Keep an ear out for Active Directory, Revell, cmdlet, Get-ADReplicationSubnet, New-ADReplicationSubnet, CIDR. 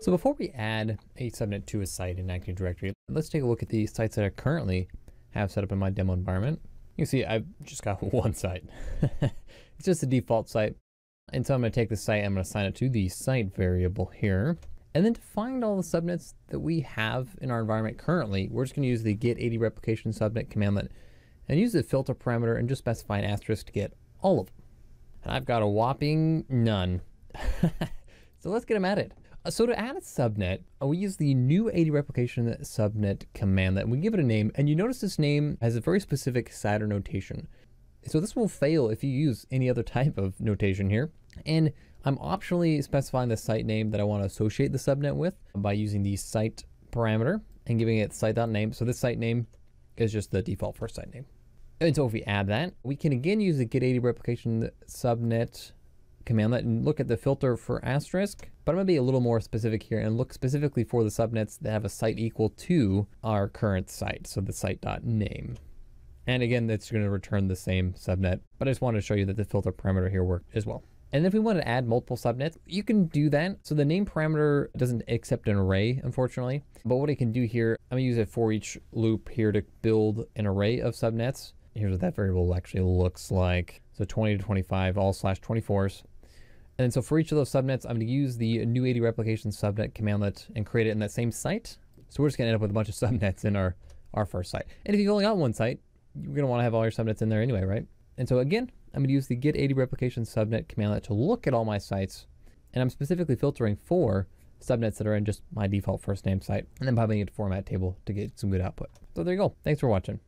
So before we add a subnet to a site in Active Directory, let's take a look at the sites that I currently have set up in my demo environment. You can see I've just got one site. It's just the default site. And so I'm going to take this site, I'm going to assign it to the site variable here. And then to find all the subnets that we have in our environment currently, we're just going to use the Get-ADReplicationSubnet commandlet and use the filter parameter and just specify an asterisk to get all of them. And I've got a whopping none. So let's get them added. So to add a subnet, we use the New-ADReplicationSubnet commandlet. We give it a name, and you notice this name has a very specific CIDR notation. So this will fail if you use any other type of notation here. And I'm optionally specifying the site name that I want to associate the subnet with by using the site parameter and giving it site.name. So this site name is just the default first site name. And so if we add that, we can again use the Get-ADReplicationSubnet commandlet and look at the filter for asterisk, but I'm going to be a little more specific here and look specifically for the subnets that have a site equal to our current site. So the site.name. And again, that's going to return the same subnet, but I just wanted to show you that the filter parameter here worked as well. And if we want to add multiple subnets, you can do that. So the name parameter doesn't accept an array, unfortunately, but what I can do here, I'm going to use a for each loop here to build an array of subnets. Here's what that variable actually looks like. So 20 to 25, all slash 24s. And so for each of those subnets, I'm going to use the New-ADReplicationSubnet commandlet and create it in that same site. So we're just going to end up with a bunch of subnets in our first site. And if you've only got one site, you're going to want to have all your subnets in there anyway, right? And so again, I'm going to use the Get-ADReplicationSubnet commandlet to look at all my sites. And I'm specifically filtering for subnets that are in just my default first name site and then popping it to format table to get some good output. So there you go. Thanks for watching.